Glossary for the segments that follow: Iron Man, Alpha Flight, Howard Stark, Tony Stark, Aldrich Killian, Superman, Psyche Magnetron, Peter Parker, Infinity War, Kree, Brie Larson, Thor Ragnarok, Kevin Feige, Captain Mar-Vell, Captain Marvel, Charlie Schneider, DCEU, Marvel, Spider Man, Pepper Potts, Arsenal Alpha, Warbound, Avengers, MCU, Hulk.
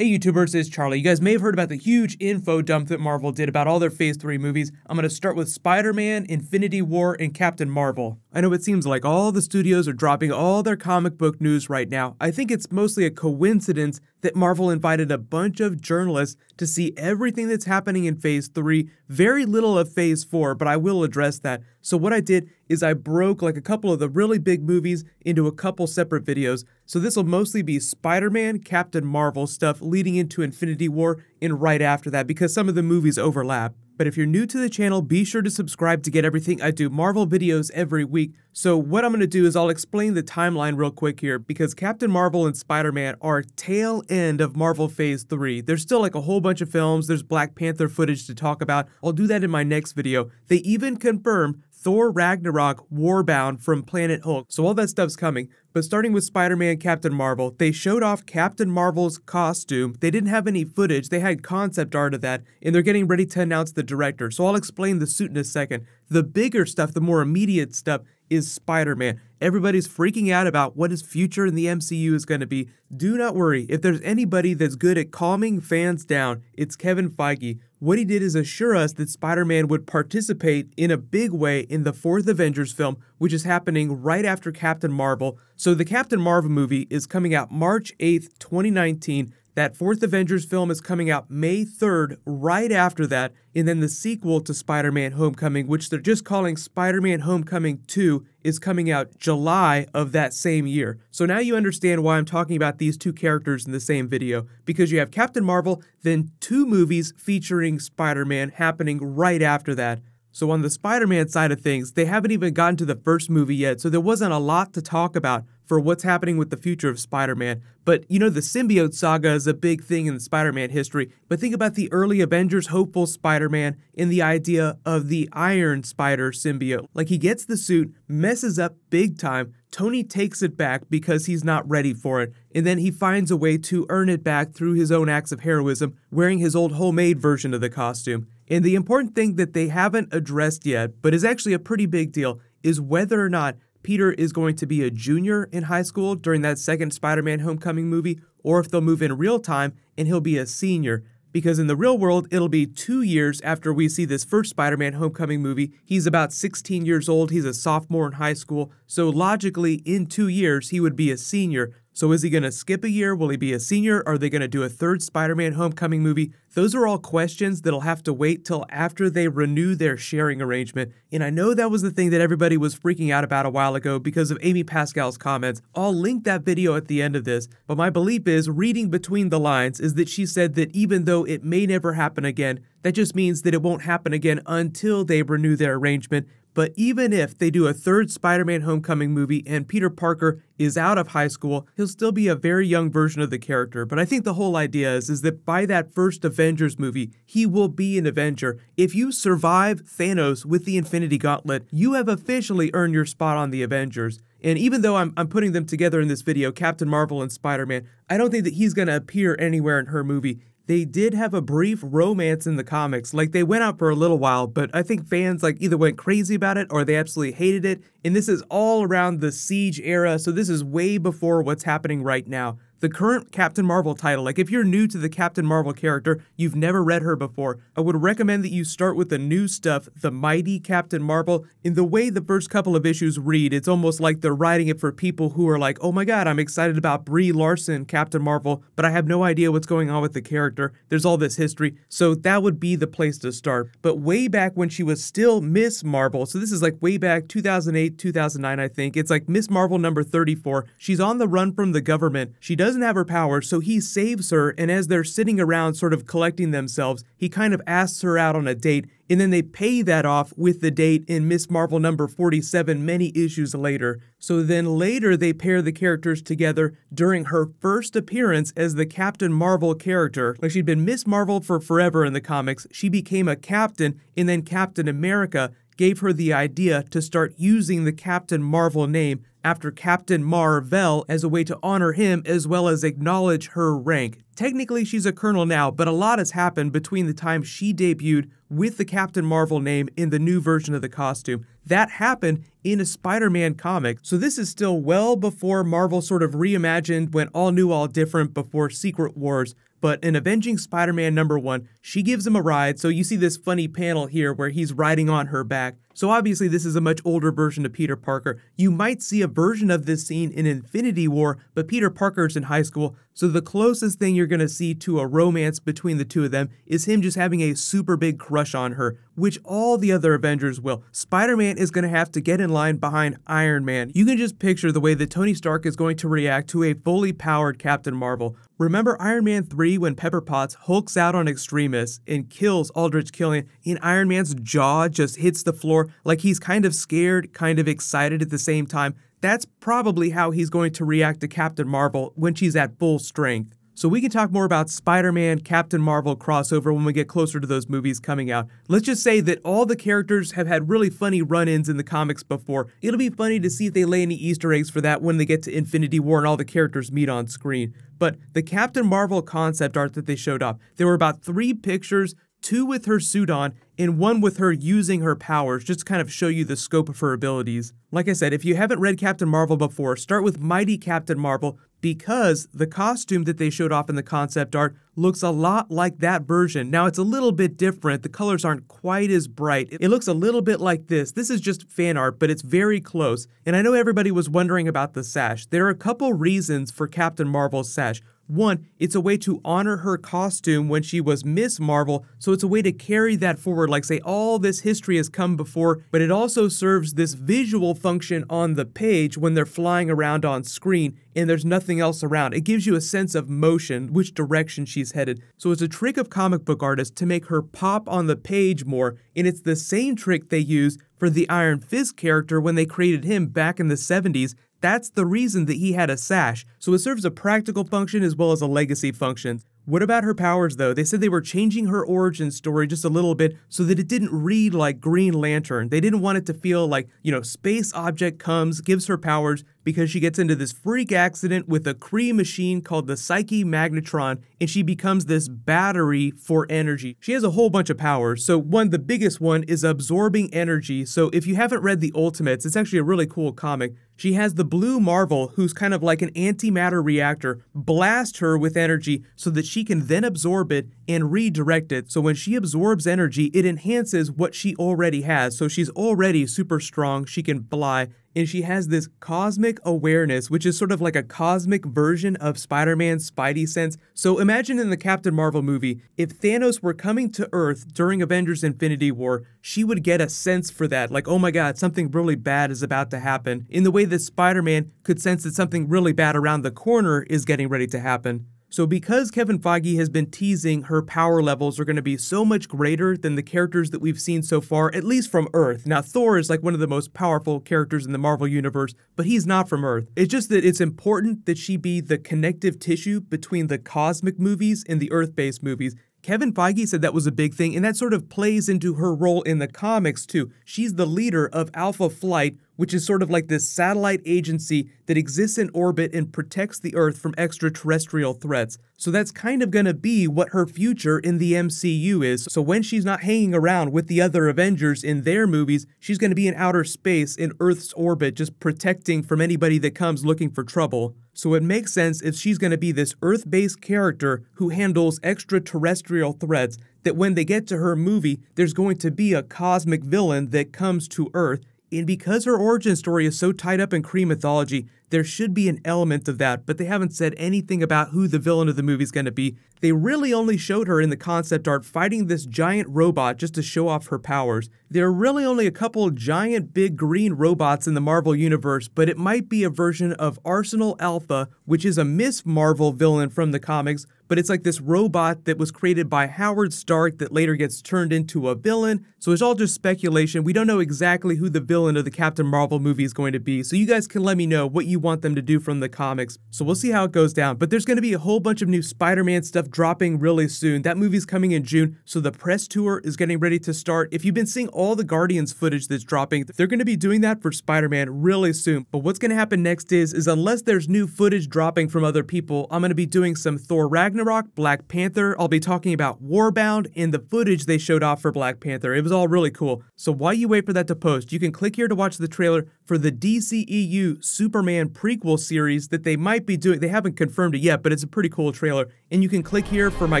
Hey YouTubers, it's Charlie. You guys may have heard about the huge info dump that Marvel did about all their Phase 3 movies. I'm going to start with Spider Man, Infinity War, and Captain Marvel. I know it seems like all the studios are dropping all their comic book news right now. I think it's mostly a coincidence that Marvel invited a bunch of journalists to see everything that's happening in Phase 3, very little of Phase 4, but I will address that. So what I did is I broke like a couple of the really big movies into a couple separate videos. So this will mostly be Spider-Man, Captain Marvel stuff leading into Infinity War and right after that because some of the movies overlap. But if you're new to the channel, be sure to subscribe to get everything. I do Marvel videos every week. So what I'm going to do is I'll explain the timeline real quick here because Captain Marvel and Spider-Man are tail end of Marvel Phase 3. There's still like a whole bunch of films. There's Black Panther footage to talk about. I'll do that in my next video. They even confirmed Thor Ragnarok Warbound from Planet Hulk. So all that stuff's coming. But starting with Spider-Man, Captain Marvel, they showed off Captain Marvel's costume. They didn't have any footage. They had concept art of that, and they're getting ready to announce the director. So I'll explain the suit in a second. The bigger stuff, the more immediate stuff, is Spider-Man. Everybody's freaking out about what his future in the MCU is going to be. Do not worry. If there's anybody that's good at calming fans down, it's Kevin Feige. What he did is assure us that Spider-Man would participate in a big way in the fourth Avengers film, which is happening right after Captain Marvel. So the Captain Marvel movie is coming out March 8th, 2019. That fourth Avengers film is coming out May 3rd, right after that, and then the sequel to Spider-Man Homecoming, which they're just calling Spider-Man Homecoming 2, is coming out July of that same year. So now you understand why I'm talking about these two characters in the same video, because you have Captain Marvel, then two movies featuring Spider-Man happening right after that. So on the Spider-Man side of things, they haven't even gotten to the first movie yet, so there wasn't a lot to talk about for what's happening with the future of Spider-Man. But you know, the symbiote saga is a big thing in Spider-Man history, but think about the early Avengers hopeful Spider-Man and the idea of the Iron Spider symbiote. Like, he gets the suit, messes up big time, Tony takes it back because he's not ready for it, and then he finds a way to earn it back through his own acts of heroism, wearing his old homemade version of the costume. And the important thing that they haven't addressed yet, but is actually a pretty big deal, is whether or not Peter is going to be a junior in high school during that second Spider-Man Homecoming movie, or if they'll move in real time and he'll be a senior. Because in the real world, it'll be 2 years after we see this first Spider-Man Homecoming movie. He's about 16 years old. He's a sophomore in high school. So logically, in 2 years, he would be a senior. So is he going to skip a year? Will he be a senior? Are they going to do a third Spider-Man Homecoming movie? Those are all questions that'll have to wait till after they renew their sharing arrangement. And I know that was the thing that everybody was freaking out about a while ago because of Amy Pascal's comments. I'll link that video at the end of this, but my belief is, reading between the lines, is that she said that even though it may never happen again, that just means that it won't happen again until they renew their arrangement. But even if they do a third Spider-Man Homecoming movie and Peter Parker is out of high school, he'll still be a very young version of the character. But I think the whole idea is that by that first Avengers movie, he will be an Avenger. If you survive Thanos with the Infinity Gauntlet, you have officially earned your spot on the Avengers. And even though I'm putting them together in this video, Captain Marvel and Spider-Man, I don't think that he's going to appear anywhere in her movie. They did have a brief romance in the comics. Like, they went out for a little while, but I think fans like either went crazy about it or they absolutely hated it. And this is all around the Siege era, so this is way before what's happening right now. The current Captain Marvel title, like if you're new to the Captain Marvel character, you've never read her before, I would recommend that you start with the new stuff, The Mighty Captain Marvel. In the way the first couple of issues read, it's almost like they're writing it for people who are like, oh my god, I'm excited about Brie Larson, Captain Marvel, but I have no idea what's going on with the character. There's all this history, so that would be the place to start. But way back when she was still Miss Marvel, so this is like way back 2008, 2009 I think, it's like Miss Marvel number 34, she's on the run from the government. She doesn't have her power, so he saves her, and as they're sitting around sort of collecting themselves, he kind of asks her out on a date, and then they pay that off with the date in Miss Marvel number 47 many issues later. So then later they pair the characters together during her first appearance as the Captain Marvel character. Like, she'd been Miss Marvel for forever in the comics, she became a captain, and then Captain America gave her the idea to start using the Captain Marvel name after Captain Mar-Vell as a way to honor him as well as acknowledge her rank. Technically, she's a colonel now, but a lot has happened between the time she debuted with the Captain Marvel name in the new version of the costume. That happened in a Spider-Man comic, so this is still well before Marvel sort of reimagined, went all new, all different before Secret Wars. But in Avenging Spider-Man #1, she gives him a ride, so you see this funny panel here where he's riding on her back. So obviously this is a much older version of Peter Parker. You might see a version of this scene in Infinity War, but Peter Parker's in high school, so the closest thing you're going to see to a romance between the two of them is him just having a super big crush on her, which all the other Avengers will. Spider-Man is going to have to get in line behind Iron Man. You can just picture the way that Tony Stark is going to react to a fully powered Captain Marvel. Remember Iron Man 3 when Pepper Potts hulks out on Extremis and kills Aldrich Killian, and Iron Man's jaw just hits the floor like he's kind of scared, kind of excited at the same time? That's probably how he's going to react to Captain Marvel when she's at full strength. So we can talk more about Spider-Man, Captain Marvel crossover when we get closer to those movies coming out. Let's just say that all the characters have had really funny run-ins in the comics before. It'll be funny to see if they lay any Easter eggs for that when they get to Infinity War and all the characters meet on screen. But the Captain Marvel concept art that they showed off, there were about 3 pictures, 2 with her suit on, and 1 with her using her powers, just to kind of show you the scope of her abilities. Like I said, if you haven't read Captain Marvel before, start with Mighty Captain Marvel, because the costume that they showed off in the concept art looks a lot like that version. Now, it's a little bit different. The colors aren't quite as bright. It looks a little bit like this. This is just fan art, but it's very close. And I know everybody was wondering about the sash. There are a couple reasons for Captain Marvel's sash. One, it's a way to honor her costume when she was Miss Marvel, so it's a way to carry that forward, like say all this history has come before, but it also serves this visual function on the page when they're flying around on screen and there's nothing else around. It gives you a sense of motion, which direction she's headed. So it's a trick of comic book artists to make her pop on the page more, and it's the same trick they use for the Iron Fist character when they created him back in the 70s. That's the reason that he had a sash, so it serves a practical function as well as a legacy function. What about her powers, though? They said they were changing her origin story just a little bit so that it didn't read like Green Lantern. They didn't want it to feel like, you know, space object comes, gives her powers, because she gets into this freak accident with a Kree machine called the Psyche Magnetron, and she becomes this battery for energy. She has a whole bunch of powers. So one, the biggest one is absorbing energy. So if you haven't read The Ultimates, it's actually a really cool comic. She has the Blue Marvel, who's kind of like an antimatter reactor, blast her with energy so that she can then absorb it and redirect it. So when she absorbs energy, it enhances what she already has. So she's already super strong, she can fly, and she has this cosmic awareness, which is sort of like a cosmic version of Spider-Man's Spidey sense. So imagine in the Captain Marvel movie, if Thanos were coming to Earth during Avengers Infinity War, she would get a sense for that, like, oh my god, something really bad is about to happen, in the way that Spider-Man could sense that something really bad around the corner is getting ready to happen. So because Kevin Feige has been teasing her power levels are going to be so much greater than the characters that we've seen so far, at least from Earth. Now, Thor is like one of the most powerful characters in the Marvel Universe, but he's not from Earth. It's just that it's important that she be the connective tissue between the cosmic movies and the Earth-based movies. Kevin Feige said that was a big thing, and that sort of plays into her role in the comics, too. She's the leader of Alpha Flight, which is sort of like this satellite agency that exists in orbit and protects the Earth from extraterrestrial threats. So that's kind of going to be what her future in the MCU is. So when she's not hanging around with the other Avengers in their movies, she's going to be in outer space in Earth's orbit, just protecting from anybody that comes looking for trouble. So it makes sense if she's going to be this Earth-based character who handles extraterrestrial threats, that when they get to her movie, there's going to be a cosmic villain that comes to Earth. And because her origin story is so tied up in Kree mythology, there should be an element of that, but they haven't said anything about who the villain of the movie is going to be. They really only showed her in the concept art fighting this giant robot just to show off her powers. There are really only a couple giant big green robots in the Marvel Universe, but it might be a version of Arsenal Alpha, which is a Miss Marvel villain from the comics, but it's like this robot that was created by Howard Stark that later gets turned into a villain. So it's all just speculation. We don't know exactly who the villain of the Captain Marvel movie is going to be, so you guys can let me know what you you want them to do from the comics. So we'll see how it goes down. But there's going to be a whole bunch of new Spider-Man stuff dropping really soon. That movie's coming in June, so the press tour is getting ready to start. If you've been seeing all the Guardians footage that's dropping, they're going to be doing that for Spider-Man really soon. But what's going to happen next is unless there's new footage dropping from other people, I'm going to be doing some Thor Ragnarok, Black Panther. I'll be talking about Warbound and the footage they showed off for Black Panther. It was all really cool. So while you wait for that to post, you can click here to watch the trailer for the DCEU Superman prequel series that they might be doing. They haven't confirmed it yet, but it's a pretty cool trailer. And you can click here for my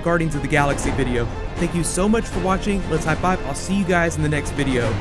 Guardians of the Galaxy video. Thank you so much for watching. Let's high five. I'll see you guys in the next video.